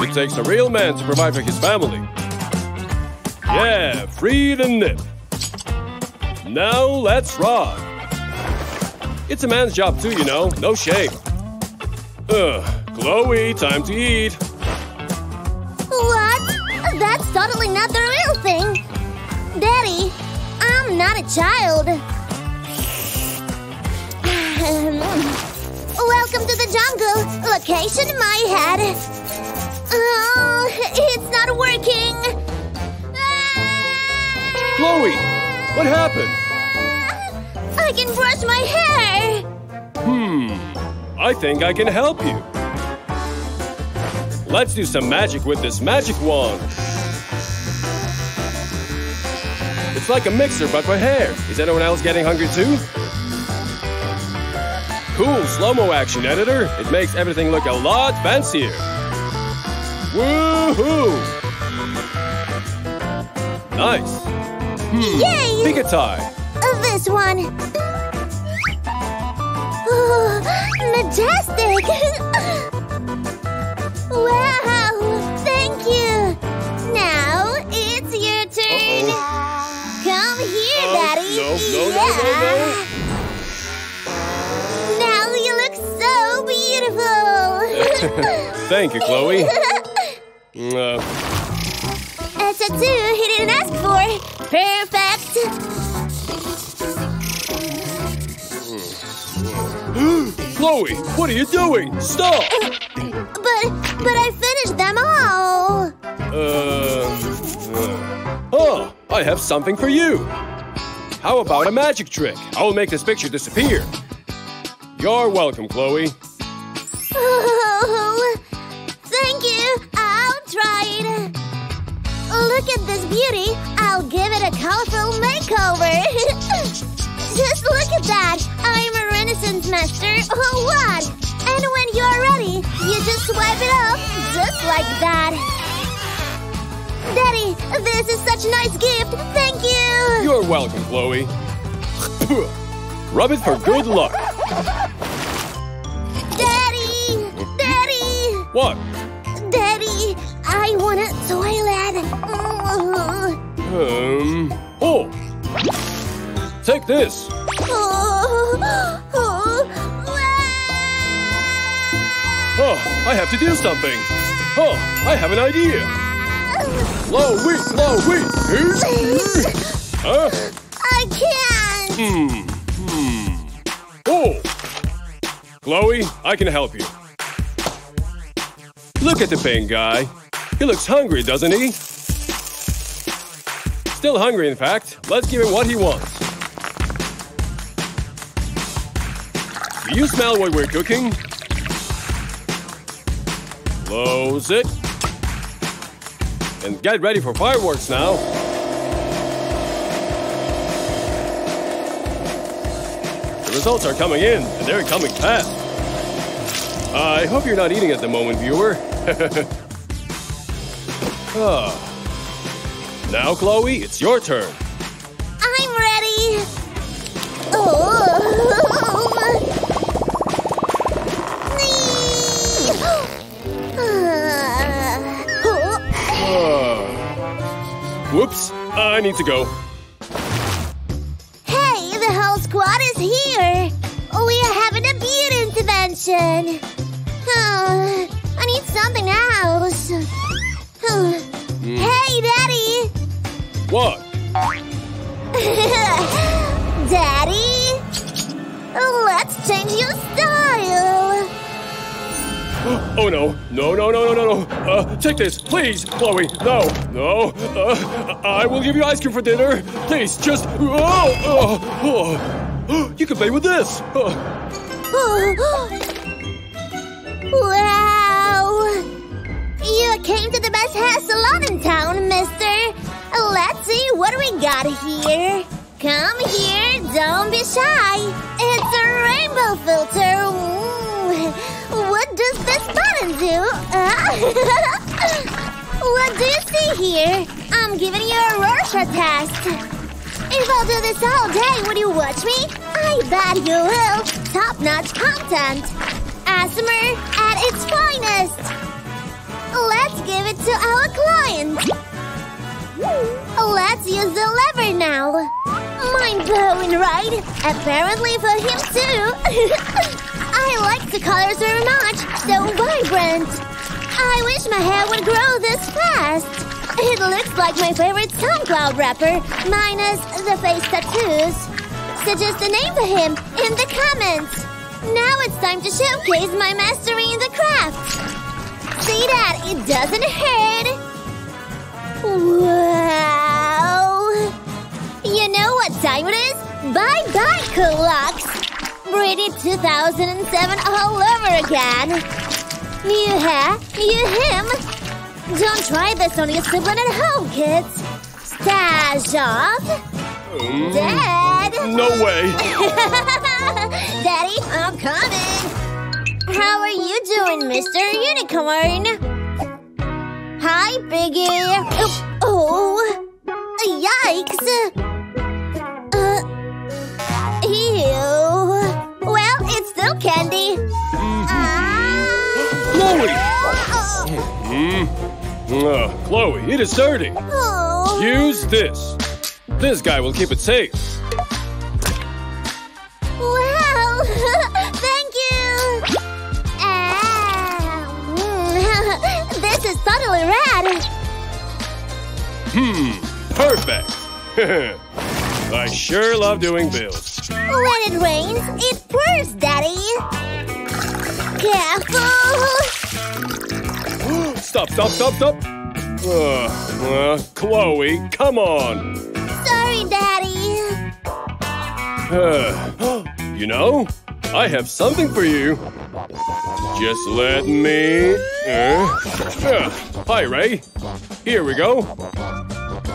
It takes a real man to provide for his family. Yeah, free the nip. Now let's rock. It's a man's job too, you know, no shame. Chloe, time to eat. What? That's totally not the real thing. Daddy, I'm not a child. Welcome to the jungle. Location my head. Oh, it's not working. Chloe, what happened? I can brush my hair. I think I can help you. Let's do some magic with this magic wand. It's like a mixer, but for hair. Is anyone else getting hungry too? Cool slow-mo action, editor. It makes everything look a lot fancier. Woohoo! Nice. Yay! Pick a tie. This one. Oh, majestic! Wow! Thank you. Now it's your turn. Come here, Daddy. No. Thank you, Chloe. That's a two he didn't ask for. Perfect. Chloe, what are you doing? Stop! But I finished them all. Oh, I have something for you. How about a magic trick? I will make this picture disappear. You're welcome, Chloe. Oh, thank you. I'll try it. Look at this beauty. I'll give it a colorful makeover. Just look at that. I'm a Renaissance master. Oh, what? And when you're ready, you just swipe it off just like that. Daddy, this is such a nice gift. Thank you. You're welcome, Chloe. Rub it for good luck. What? Daddy, I want a toilet. Oh. Take this. Oh, I have to do something. Oh, I have an idea. Chloe. Huh? I can't. Oh. Chloe, I can help you. Look at the pink guy. He looks hungry, doesn't he? Still hungry, in fact. Let's give him what he wants. Do you smell what we're cooking? Close it. And get ready for fireworks now. The results are coming in, and they're coming fast. I hope you're not eating at the moment, viewer. Now, Chloe, it's your turn. I'm ready. Whoops, I need to go. Hey, the whole squad is here. We are having a beauty intervention. I need something else. Hey, Daddy! What? Daddy? Let's change your style. Oh, no. No. Take this, please, Chloe. No. I will give you ice cream for dinner. Please, just... You can play with this. Wow! You came to the best hair salon in town, mister. Let's see what we got here. Come here, don't be shy. It's a rainbow filter. What does this button do? What do you see here? I'm giving you a Rorschach test. If I'll do this all day, would you watch me? I bet you will. Top-notch content. Asthma at its finest. Let's to our client! Let's use the lever now! Mind-blowing, right? Apparently for him, too! I like the colors very much! So vibrant! I wish my hair would grow this fast! It looks like my favorite SoundCloud rapper, minus the face tattoos! Suggest a name for him in the comments! Now it's time to showcase my mastery in the craft! See that? It doesn't hurt! Wow! You know what time it is? Bye-bye, Clocks! Pretty 2007 all over again! New hair, new him! Don't try this on your sibling at home, kids! Stash off! Dad! No way! Daddy, I'm coming! How are you doing, Mr. Unicorn? Hi, Piggy! Oh! Yikes! Ew! Well, it's still candy! Chloe! Chloe, it is dirty! Oh. Use this! This guy will keep it safe! Thank you! This is totally red! Perfect! I sure love doing bills. When it rains, it pours, Daddy! Careful! Stop! Chloe, come on! Sorry, Daddy! You know, I have something for you. Just let me… Hi, Ray. Here we go.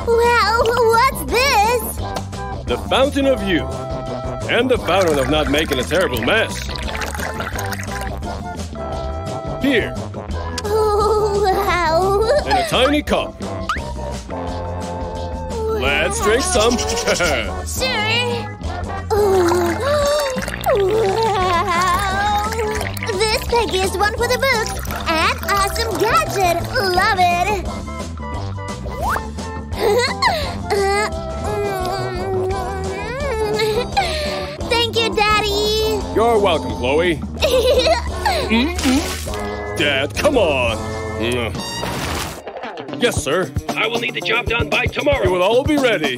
Well, what's this? The fountain of you. And the fountain of not making a terrible mess. Here. Oh, wow. And a tiny cup. Wow. Let's drink some. Sure. Wow! This Peggy is one for the books! An awesome gadget! Love it! Thank you, Daddy! You're welcome, Chloe! Dad, come on! Yes, sir? I will need the job done by tomorrow! It will all be ready!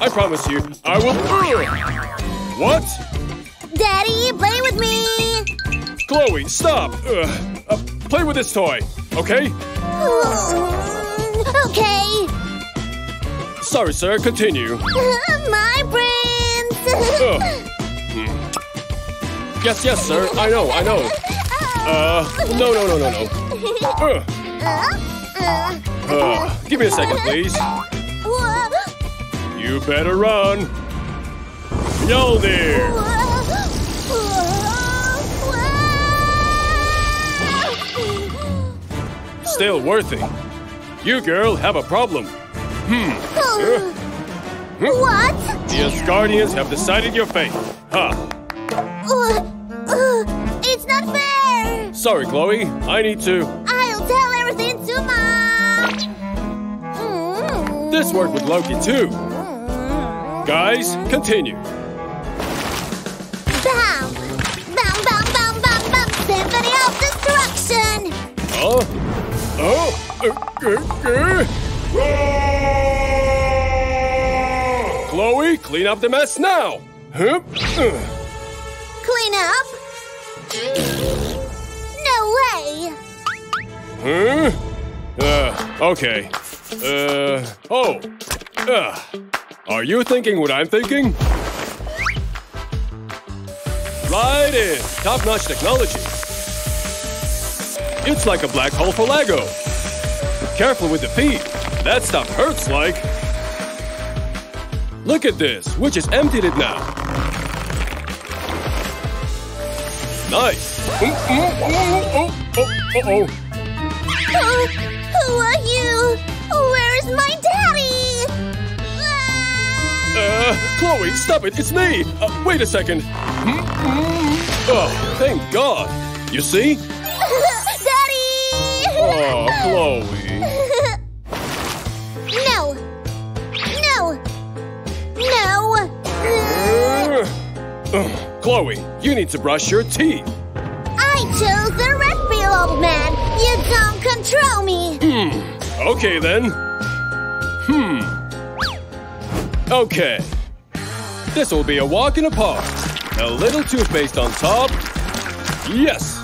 I promise you, I will… What? Daddy, play with me! Chloe, stop! Play with this toy, okay? Okay! Sorry, sir, continue. My brains! Yes, sir, I know. No. Give me a second, please. You better run! Yo there! Still worth it. You, girl, have a problem. What? The Asgardians have decided your fate. It's not fair! Sorry, Chloe. I need to… I'll tell everything to Mom! This worked with Loki, too. Guys, continue. Bam! Bam, bam, bam, bam, bam! Symphony of destruction! Chloe, clean up the mess now! Clean up? No way! Okay. Are you thinking what I'm thinking? Right in! Top-notch technology! It's like a black hole for Lego! Careful with the feet! That stuff hurts like… Look at this! We just emptied it now! Nice! Who are you? Where is my daddy? Chloe, stop it! It's me! Wait a second! Oh, thank God! You see? Daddy! Oh, Chloe… Chloe, you need to brush your teeth. I chose the red pill, old man. You don't control me. Okay, then. Okay. This will be a walk in a park. A little toothpaste on top. Yes.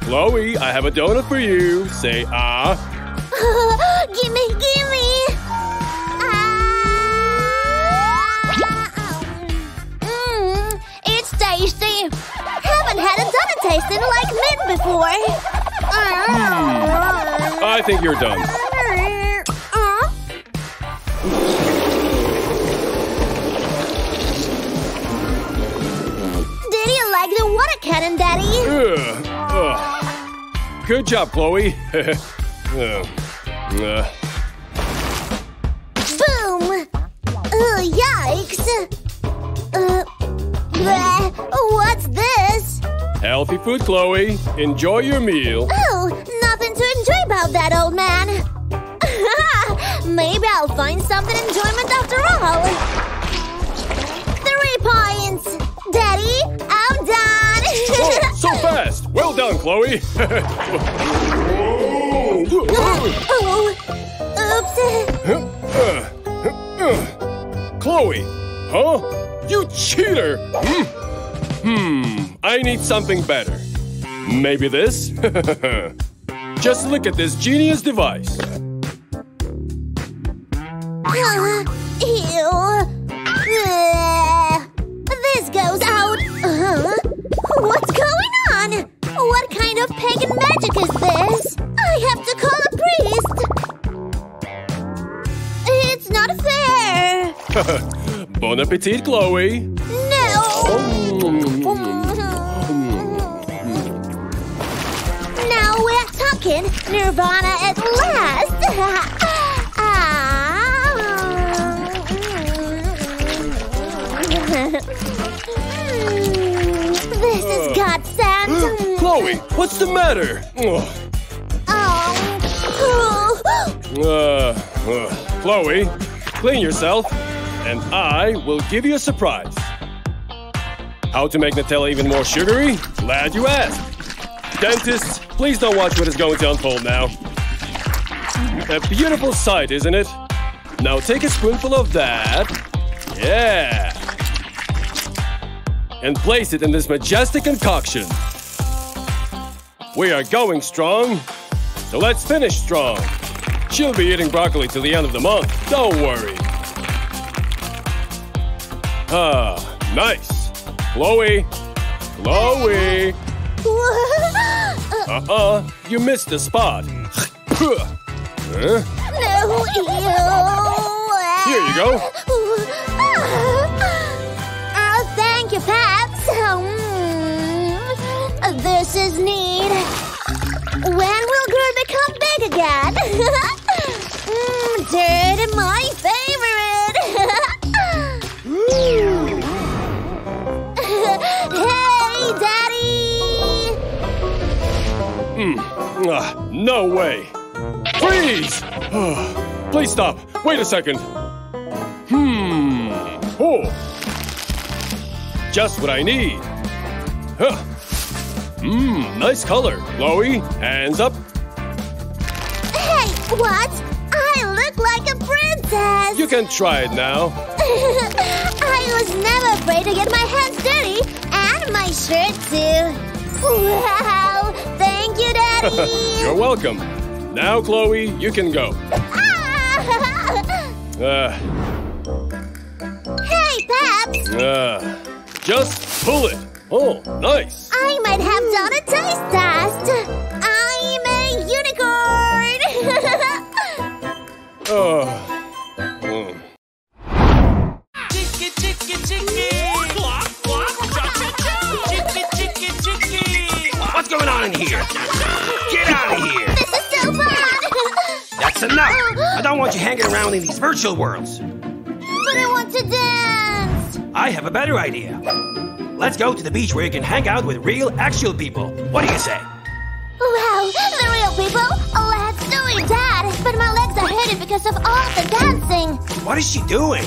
Chloe, I have a donut for you. Say, ah. Gimme, gimme. It's tasty. Haven't had a donut tasting like mint before. I think you're done. Did you like the water cannon, Daddy? Good job, Chloe. Boom! Yikes! What's this? Healthy food, Chloe. Enjoy your meal. Oh, nothing to enjoy about that, old man. Maybe I'll find something enjoyment after all. 3 points! Daddy, I'm done! Oh, so fast! Well done, Chloe! Oops. Chloe! Huh? You cheater! I need something better. Maybe this? Just look at this genius device. This goes out. What's going on? What kind of pagan magic is this? I have to call a priest. It's not fair. Bon appetit, Chloe. No. Now we're talking Nirvana at last. This is God sent. Chloe, what's the matter? Chloe, clean yourself, and I will give you a surprise. How to make Nutella even more sugary? Glad you asked. Dentists, please don't watch what is going to unfold now. A beautiful sight, isn't it? Now take a spoonful of that. Yeah. And place it in this majestic concoction. We are going strong, so let's finish strong. She'll be eating broccoli till the end of the month, don't worry. Nice. Chloe. Chloe. You missed the spot. Here you go. Perhaps. This is neat. When will Groot become big again? Dirt, my favorite. Hey, Daddy! No way. Freeze! Please stop. Wait a second. Just what I need. Nice color, Chloe. Hands up. Hey, what? I look like a princess. You can try it now. I was never afraid to get my hands dirty. And my shirt, too. Wow, thank you, Daddy. You're welcome. Now, Chloe, you can go. Hey, Paps. Just pull it. Oh, nice. I might have done a taste test. I'm a unicorn. Chicky, chicky, chicky. Block, block, chop, chop. Chicky, chicky, chicky. What's going on in here? Get out of here. This is so fun. That's enough. I don't want you hanging around in these virtual worlds. But I want to dance. I have a better idea. Let's go to the beach where you can hang out with real, actual people. What do you say? Wow, the real people? Let's do it, Dad. But my legs are hurting because of all the dancing. What is she doing?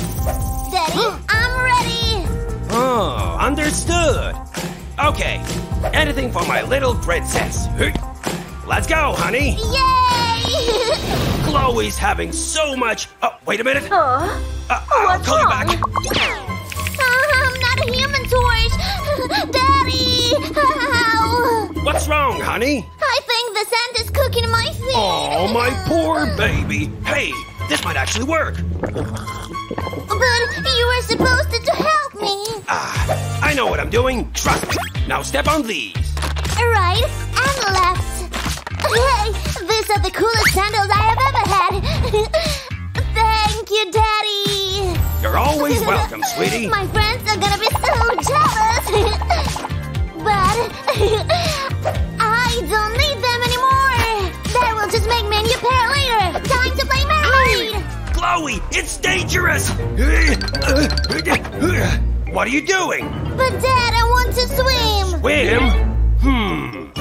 Daddy, I'm ready. Oh, Understood. Okay, anything for my little princess. Let's go, honey. Yay! Chloe's having so much. Oh, wait a minute. What's wrong? I'll call you back. I'm not a human torch. Daddy! Ow. What's wrong, honey? I think the sand is cooking my feet. Oh, my poor baby. Hey, this might actually work. But you were supposed to help me. Ah, I know what I'm doing. Trust me. Now step on these. Right and left. Hey, these are the coolest sandals I have ever had. Thank you, Daddy. You're always welcome, sweetie. My friends are gonna be so jealous. But I don't need them anymore. That will just make me a new pair later. Time to play married. Chloe, it's dangerous. What are you doing? But Dad, I want to swim. Swim?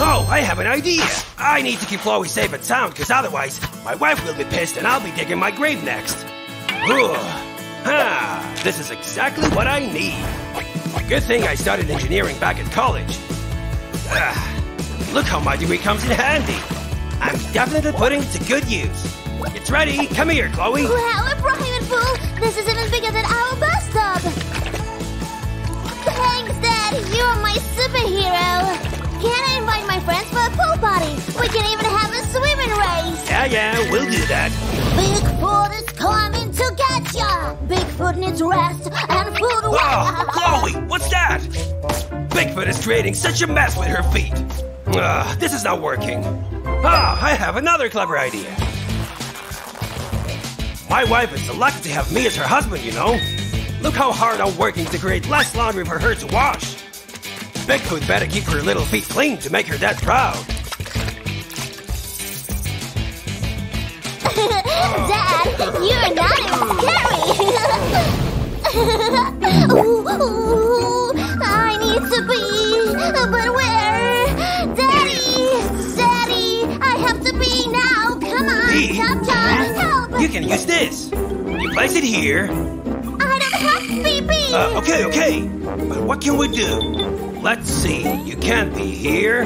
Oh, I have an idea. I need to keep Chloe safe and sound, because otherwise my wife will be pissed and I'll be digging my grave next. This is exactly what I need. Good thing I started engineering back at college. Look how my degree comes in handy. I'm definitely putting it to good use. It's ready. Come here, Chloe. Wow, a private pool. This is even bigger than our bus stop. Thanks, Dad. You're my superhero. Can I invite my friends for a pool party? We can even have a swimming race. Yeah, we'll do that. Bigfoot is coming to get ya. Bigfoot needs rest and food. Oh, Chloe, what's that? Bigfoot is creating such a mess with her feet. This is not working. I have another clever idea. My wife is so lucky to have me as her husband, you know. Look how hard I'm working to create less laundry for her to wash. Bigfoot better keep her little feet clean to make her dad proud. Dad, you're not even scary. Ooh, I need to pee, but where? Daddy, I have to pee now. Come on, Top, help! You can use this. You place it here. I don't have to pee. Okay. But what can we do? Let's see, you can't be here.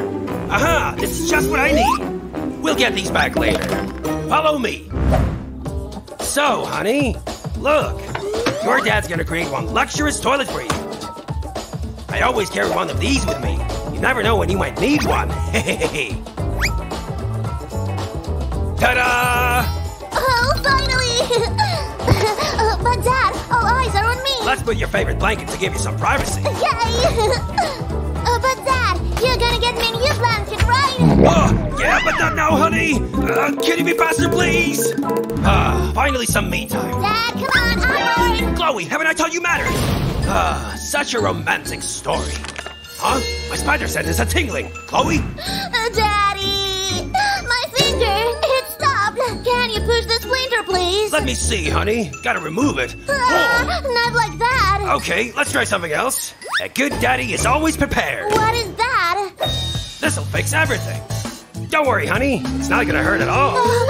Aha, this is just what I need. We'll get these back later. Follow me. So, honey, look. Your dad's gonna create one luxurious toilet for you. I always carry one of these with me. You never know when you might need one. Ta-da! Oh, finally! But Dad, all eyes are on me. Let's put your favorite blanket to give you some privacy. Yay! But Dad, you're gonna get me a new blanket, right? Yeah, but not now, honey! Can you be faster, please? Finally some me time. Dad, come on, I'm worried! Chloe, haven't I told you matters? Such a romantic story. Huh? My spider senses are tingling. Chloe? Daddy! My finger, it stopped! Can you push this splinter, please? Let me see, honey. Gotta remove it. Not like that! Okay, let's try something else. A good daddy is always prepared. What is that? This'll fix everything. Don't worry, honey. It's not gonna hurt at all. No.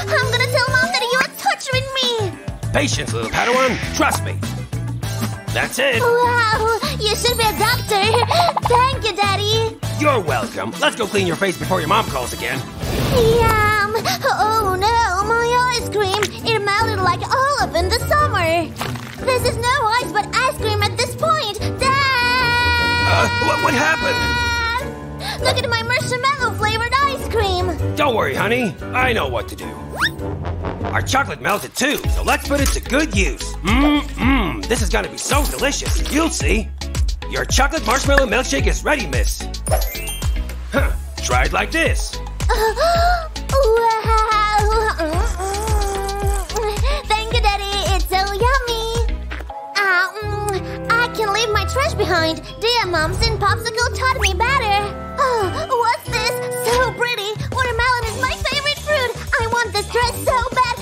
I'm gonna tell Mom that you are torturing me. Patience, little Padawan. Trust me. That's it. Wow, you should be a doctor. Thank you, Daddy. You're welcome. Let's go clean your face before your mom calls again. Yum. Oh, no. My ice cream. It melted like olive in the summer. This is no ice but ice cream at this point! Dad! What happened? Look at my marshmallow-flavored ice cream! Don't worry, honey. I know what to do. Our chocolate melted too, so let's put it to good use. This is gonna be so delicious. You'll see. Your chocolate marshmallow milkshake is ready, miss. Try it like this. Wow! Thank you, Daddy. It's so yummy. I can leave my trash behind. Dear Moms and Popsicle taught me better. What's this? So pretty. Watermelon is my favorite fruit. I want this dress so bad.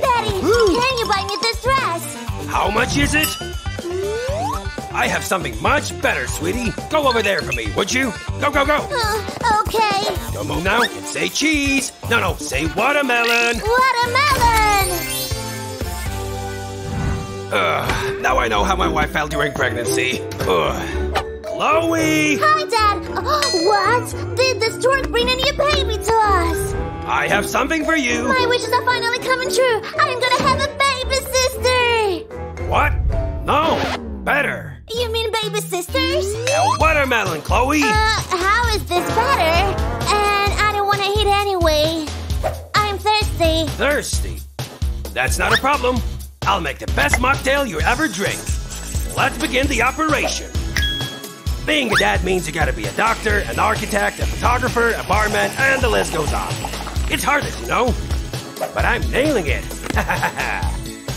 Daddy, can you buy me this dress? How much is it? I have something much better, sweetie. Go over there for me, would you? Go. Okay. Don't move now. Say cheese. No, say watermelon. Watermelon. Now I know how my wife felt during pregnancy. Chloe! Hi, Dad! What? Did the stork bring any baby to us? I have something for you! My wishes are finally coming true! I'm gonna have a baby sister! What? No! Better! You mean baby sisters? A watermelon, Chloe! How is this better? And I don't want to eat anyway. I'm thirsty. Thirsty? That's not a problem. I'll make the best mocktail you ever drink. Let's begin the operation. Being a dad means you gotta be a doctor, an architect, a photographer, a barman, and the list goes on. It's harder, you know? But I'm nailing it.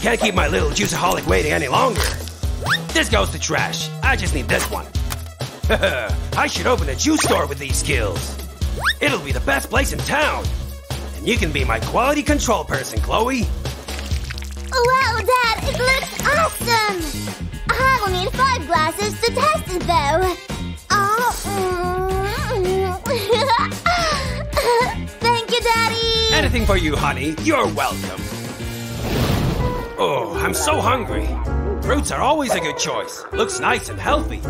Can't keep my little juiceaholic waiting any longer. This goes to trash. I just need this one. I should open a juice store with these skills. It'll be the best place in town. And you can be my quality control person, Chloe. Wow, Dad, it looks awesome! I will need 5 glasses to test it, though. Thank you, Daddy! Anything for you, honey. You're welcome. Oh, I'm so hungry. Fruits are always a good choice. Looks nice and healthy.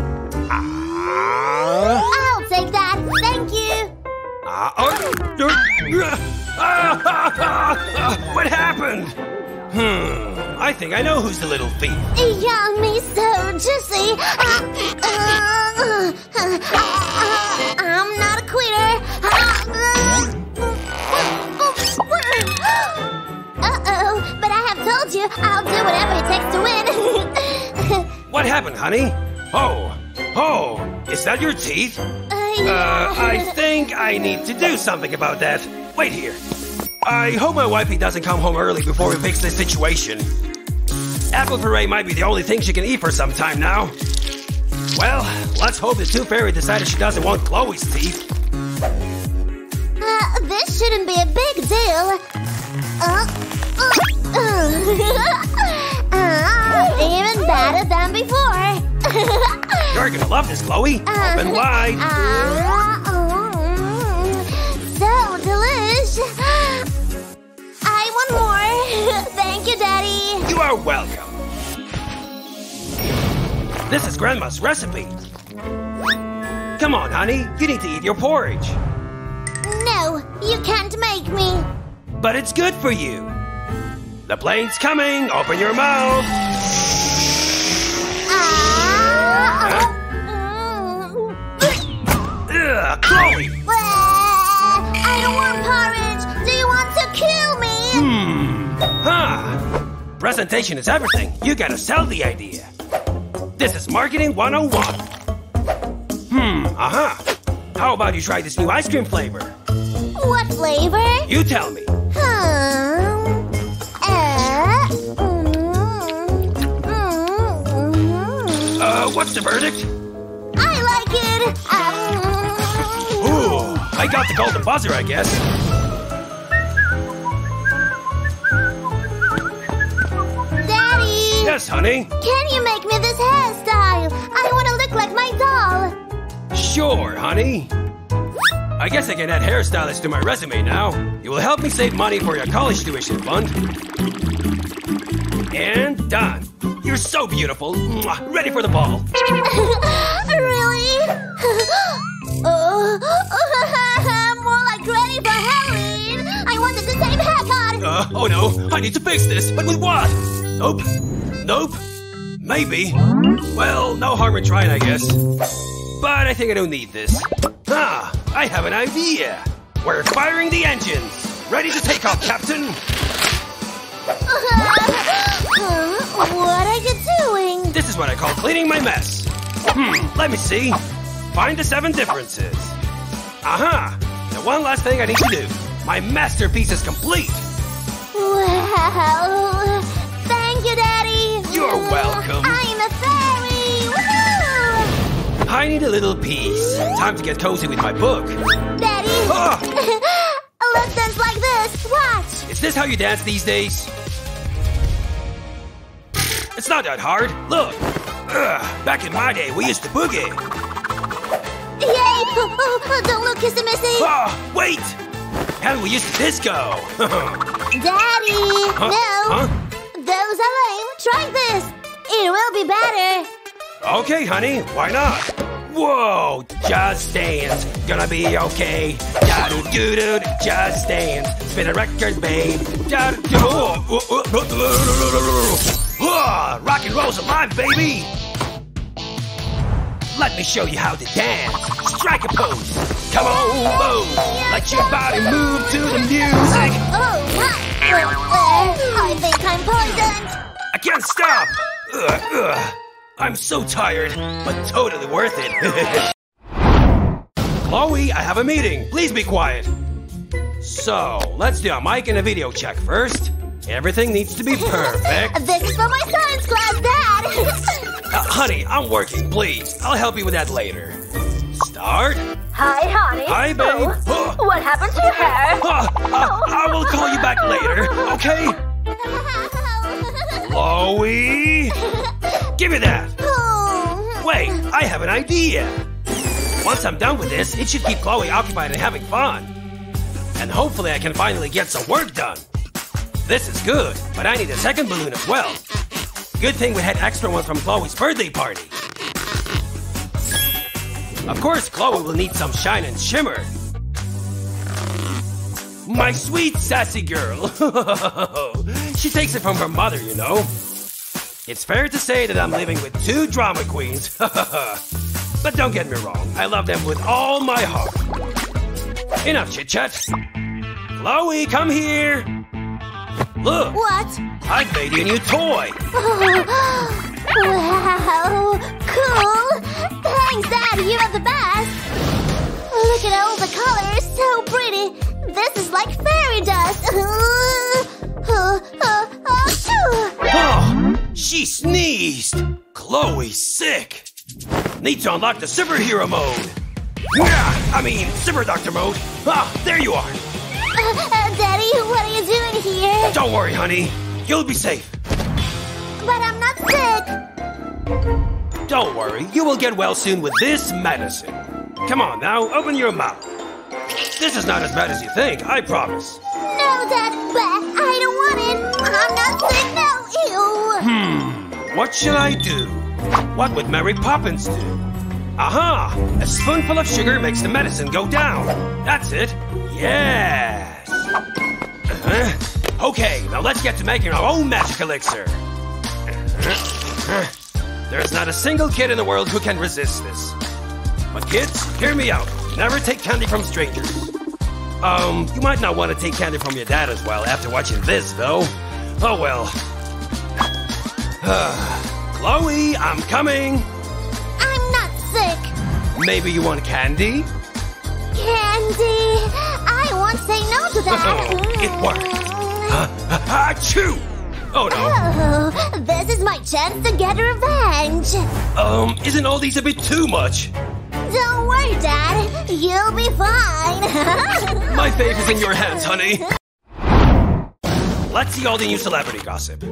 I'll take that. Thank you. What happened? I think I know who's the little thief. Yummy, so juicy. I'm not a quitter. Uh-oh, but I have told you I'll do whatever it takes to win. What happened, honey? Oh, is that your teeth? Yeah. I think I need to do something about that. Wait here. I hope my wifey doesn't come home early before we fix this situation. Apple puree might be the only thing she can eat for some time now. Well, let's hope the tooth fairy decided she doesn't want Chloe's teeth. This shouldn't be a big deal. Even better than before. You're gonna love this, Chloe. Open wide. So delish. More. Thank you, Daddy. You are welcome. This is Grandma's recipe. Come on, honey. You need to eat your porridge. No, you can't make me. But it's good for you. The plane's coming. Open your mouth. Ugh, Chloe. I don't want porridge. Do you want to kill me? Presentation is everything. You gotta sell the idea. This is Marketing 101. How about you try this new ice cream flavor? What flavor? You tell me. What's the verdict? I like it. Ooh, I got the golden buzzer, I guess. Yes, honey? Can you make me this hairstyle? I want to look like my doll. Sure, honey. I guess I can add hairstylist to my resume now. It will help me save money for your college tuition fund. And done. You're so beautiful. Ready for the ball. Really? More like ready for Halloween. I wanted the same haircut. Oh no, I need to fix this. But with what? Nope. Maybe. Well, no harm in trying, I guess. But I think I don't need this. I have an idea. We're firing the engines. Ready to take off, Captain. What are you doing? This is what I call cleaning my mess. Let me see. Find the 7 differences. The one last thing I need to do. My masterpiece is complete. Wow. Thank you, Daddy. You're welcome. I'm a fairy. Woo-hoo! I need a little piece. Time to get cozy with my book. Daddy. Let's dance like this. Watch. Is this how you dance these days? It's not that hard. Look. Back in my day, we used to boogie. Yay! Don't look, Kissy Missy. Wait. And we used to disco. Daddy. No. Those are lame. Try this. It will be better. Okay, honey, why not? Whoa, just dance. Gonna be okay. Da-do-do-do, just dance. Spin a record, babe. Rock and roll's alive, baby. Let me show you how to dance. Strike a pose. Come on, move. Let your body move to the music. I think I'm poisoned. I can't stop. I'm so tired, but totally worth it. Chloe, I have a meeting. Please be quiet. So, let's do a mic and a video check first. Everything needs to be perfect. This is for my science class, Dad. Honey, I'm working, please. I'll help you with that later. Start. Hi, honey. Hi, babe. Oh, what happened to your hair? I will call you back later, okay? Chloe? Give me that. Wait, I have an idea. Once I'm done with this, it should keep Chloe occupied and having fun. And hopefully I can finally get some work done. This is good, but I need a second balloon as well. Good thing we had extra ones from Chloe's birthday party. Of course, Chloe will need some shine and shimmer. My sweet sassy girl. She takes it from her mother, you know. It's fair to say that I'm living with two drama queens. But don't get me wrong, I love them with all my heart. Enough chit-chat. Chloe, come here. Look! What? I made you a new toy! Wow! Cool! Thanks, Dad! You are the best! Look at all the colors! So pretty! This is like fairy dust! Oh, she sneezed! Chloe's sick! Need to unlock the superhero mode! Super doctor mode! Ah, there you are! Daddy, what are you doing here? Don't worry, honey. You'll be safe. But I'm not sick. Don't worry. You will get well soon with this medicine. Come on now, open your mouth. This is not as bad as you think, I promise. No, Dad, but I don't want it. I'm not sick now. Ew. What should I do? What would Mary Poppins do? Aha! A spoonful of sugar makes the medicine go down. That's it. Yes! Okay, now let's get to making our own magic elixir. There's not a single kid in the world who can resist this. But kids, hear me out. Never take candy from strangers. You might not want to take candy from your dad as well after watching this, though. Oh well. Chloe, I'm coming! I'm not sick. Maybe you want candy? Candy! I won't say no to that! It worked! Achoo! Oh no! Oh, this is my chance to get revenge! Isn't all these a bit too much? Don't worry, Dad! You'll be fine! My fate is in your hands, honey! Let's see all the new celebrity gossip.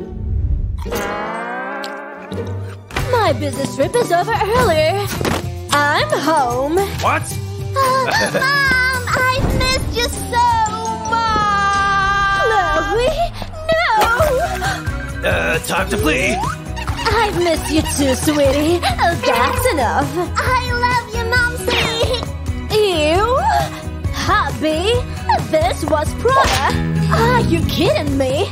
My business trip is over earlier. I'm home. What? Mom, I've missed you so much! Chloe? No! Time to flee! I've missed you too, sweetie. Oh, that's enough. I love you, Momsy! Ew! Hubby, this was Prada. Are you kidding me?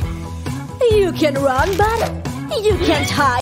You can run, but you can't hide.